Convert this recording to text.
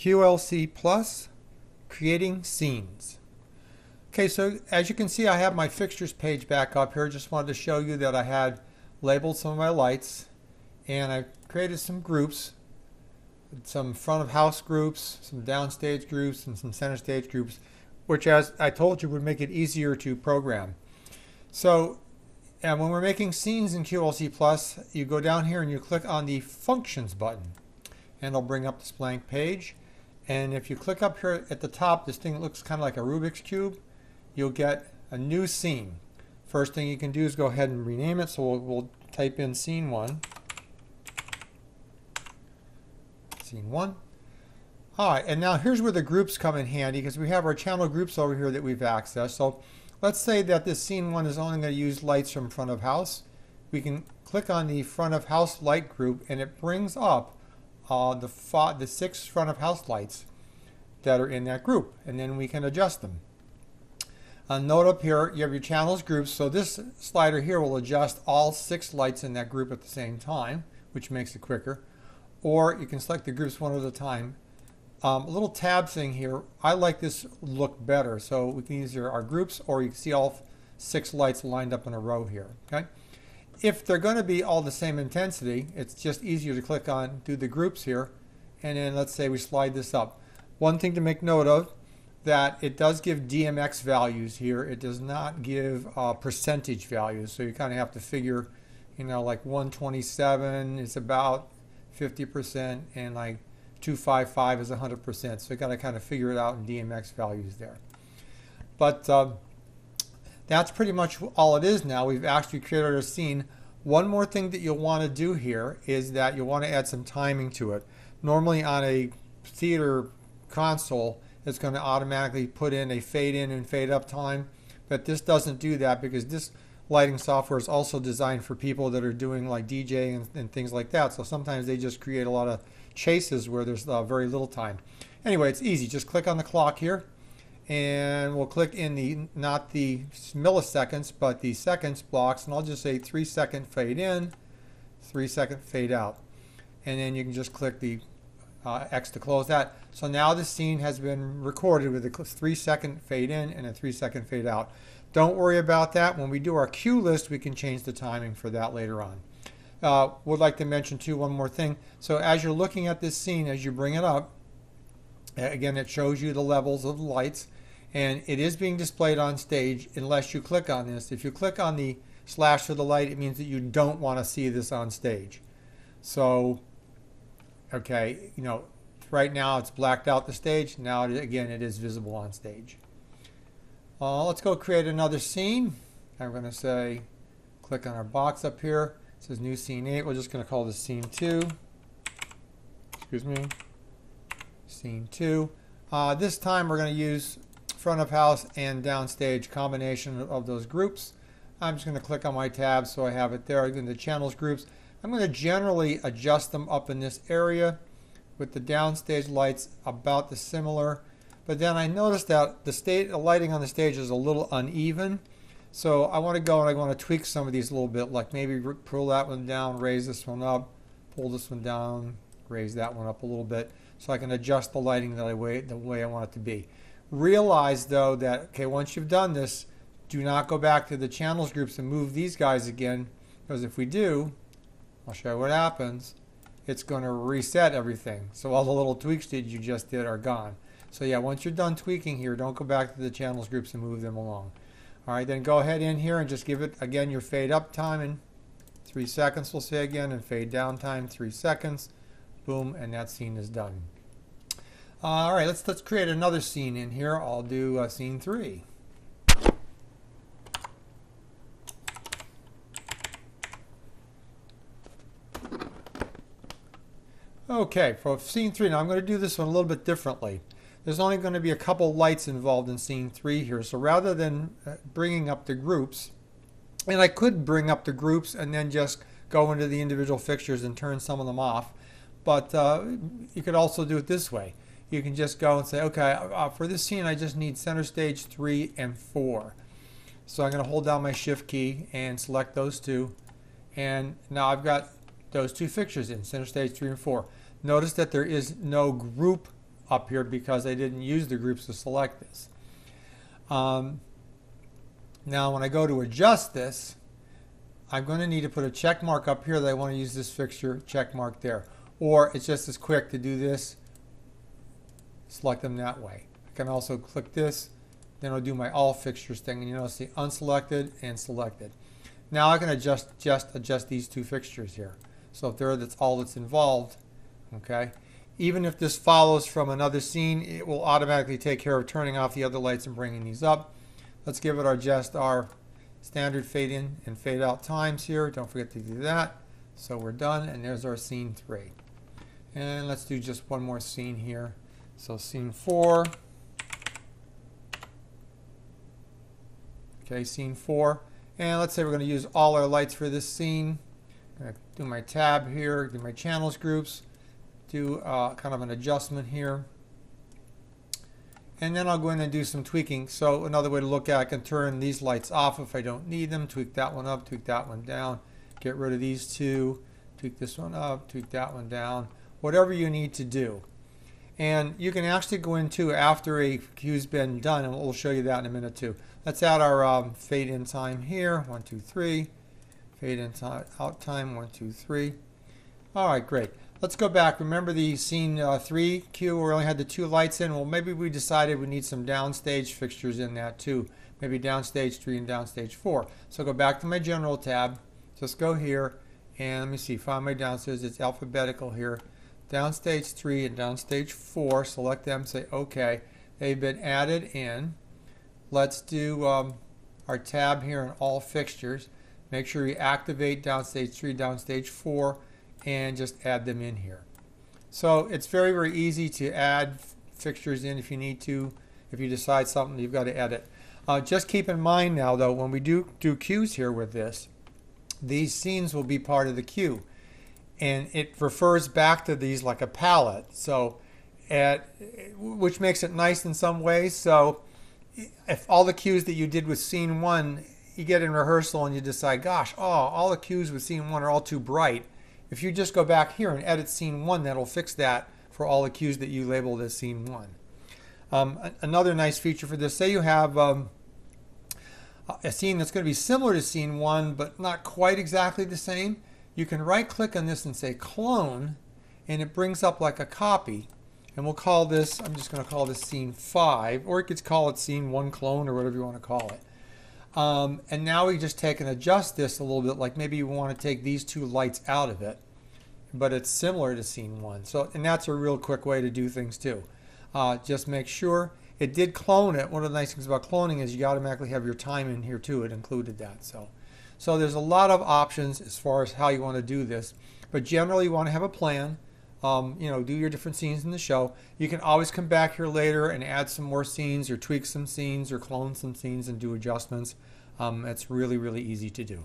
QLC+, creating scenes. Okay, so as you can see, I have my fixtures page back up here. Just wanted to show you that I had labeled some of my lights, and I created some groups, some front of house groups, some downstage groups, and some center stage groups, which, as I told you, would make it easier to program. So, and when we're making scenes in QLC+, you go down here and you click on the Functions button, and it'll bring up this blank page. And if you click up here at the top, this thing looks kind of like a Rubik's Cube. You'll get a new scene. First thing you can do is go ahead and rename it, so we'll type in Scene 1. Scene 1. Alright, and now here's where the groups come in handy, because we have our channel groups over here that we've accessed. So let's say that this Scene 1 is only going to use lights from front of house. We can click on the front of house light group, and it brings up the 6 front of house lights that are in that group, and then we can adjust them. Note up here you have your channels groups, so this slider here will adjust all 6 lights in that group at the same time, which makes it quicker. Or you can select the groups one at a time. A little tab thing here, I like this look better, so we can use our groups, or you can see all 6 lights lined up in a row here. Okay? If they're going to be all the same intensity, it's just easier to click on, do the groups here, and then let's say we slide this up. One thing to make note of, that it does give DMX values here. It does not give percentage values, so you kind of have to figure, you know, like 127 is about 50%, and like 255 is 100%, so you got to kind of figure it out in DMX values there. But that's pretty much all it is now. We've actually created our scene. One more thing that you'll want to do here is that you'll want to add some timing to it. Normally on a theater console, it's going to automatically put in a fade in and fade up time, but this doesn't do that, because this lighting software is also designed for people that are doing like DJ and things like that. So sometimes they just create a lot of chases where there's very little time. Anyway, it's easy. Just click on the clock here, and we'll click in the, not the milliseconds, but the seconds blocks, and I'll just say 3-second fade in, 3-second fade out. And then you can just click the X to close that. So now the scene has been recorded with a 3-second fade in and a 3-second fade out. Don't worry about that. When we do our cue list, we can change the timing for that later on. Would like to mention too one more thing. So as you're looking at this scene, as you bring it up, again, it shows you the levels of the lights, and it is being displayed on stage unless you click on this. If you click on the slash for the light, it means that you don't want to see this on stage. So, okay, you know, right now it's blacked out the stage. Now, again, it is visible on stage. Let's go create another scene. I'm going to say, click on our box up here. It says new scene 8. We're just going to call this scene 2. Excuse me. Scene 2. This time we're going to use front of house and downstage combination of those groups. I'm just going to click on my tab so I have it there. Again, the channels groups. I'm going to generally adjust them up in this area with the downstage lights about the similar. But then I noticed that the lighting on the stage is a little uneven. So I want to go and I want to tweak some of these a little bit, like maybe pull that one down, raise this one up, pull this one down, raise that one up a little bit, so I can adjust the lighting the way I want it to be. Realize though that, okay, once you've done this, do not go back to the channels groups and move these guys again, because if we do, I'll show you what happens. It's going to reset everything. So all the little tweaks that you just did are gone. So yeah, once you're done tweaking here, don't go back to the channels groups and move them along. All right, then go ahead in here and just give it, again, your fade up time in 3 seconds, we'll say again, and fade down time 3 seconds. Boom, and that scene is done. All right, let's create another scene in here. I'll do scene 3. Okay, for scene 3, now I'm going to do this one a little bit differently. There's only going to be a couple lights involved in scene 3 here, so rather than bringing up the groups, and I could bring up the groups and then just go into the individual fixtures and turn some of them off, but you could also do it this way. You can just go and say, okay, for this scene I just need center stage 3 and 4. So I'm going to hold down my shift key and select those two, and now I've got those two fixtures in, center stage 3 and 4. Notice that there is no group up here because I didn't use the groups to select this. Now when I go to adjust this, I'm going to need to put a check mark up here that I want to use this fixture, check mark there. Or it's just as quick to do this, select them that way. I can also click this, then I'll do my all fixtures thing, and you notice the unselected and selected. Now I can adjust these two fixtures here. So if there, that's all that's involved, okay? Even if this follows from another scene, it will automatically take care of turning off the other lights and bringing these up. Let's give it our standard fade in and fade out times here. Don't forget to do that. So we're done, and there's our scene 3. And let's do just one more scene here. So scene 4. Okay, scene 4. And let's say we're going to use all our lights for this scene. I'm going to do my tab here, do my channels groups, do kind of an adjustment here. And then I'll go in and do some tweaking. So another way to look at it, I can turn these lights off if I don't need them, tweak that one up, tweak that one down, get rid of these two, tweak this one up, tweak that one down, whatever you need to do. And you can actually go into after a cue's been done, and we'll show you that in a minute too. Let's add our fade in time here, 1, 2, 3. Fade in time, out time, 1, 2, 3. All right, great. Let's go back. Remember the scene 3 cue where we only had the 2 lights in? Well, maybe we decided we need some downstage fixtures in that too. Maybe downstage 3 and downstage 4. So go back to my general tab. Just go here and let me see, find my downstairs. It's alphabetical here. Downstage 3 and downstage 4. Select them, say OK. They've been added in. Let's do our tab here in all fixtures. Make sure you activate downstage 3, downstage 4. And just add them in here. So it's very, very easy to add fixtures in if you need to. If you decide something, you've got to edit. Just keep in mind now, though, when we do cues here with this, these scenes will be part of the cue. And it refers back to these like a palette, so which makes it nice in some ways. So if all the cues that you did with scene 1, you get in rehearsal and you decide, gosh, oh, all the cues with scene 1 are all too bright. If you just go back here and edit scene 1, that'll fix that for all the cues that you labeled as scene 1. Another nice feature for this, say you have a scene that's going to be similar to scene 1 but not quite exactly the same. You can right click on this and say clone, and it brings up like a copy. And we'll call this, I'm just going to call this scene 5, or you could call it scene 1 clone or whatever you want to call it. And now we just take and adjust this a little bit, like maybe you want to take these 2 lights out of it, but it's similar to scene 1. So, and that's a real quick way to do things too. Just make sure it did clone it. One of the nice things about cloning is you automatically have your time in here too. It included that. So there's a lot of options as far as how you want to do this, but generally you want to have a plan. You know, do your different scenes in the show. You can always come back here later and add some more scenes or tweak some scenes or clone some scenes and do adjustments. It's really, really easy to do.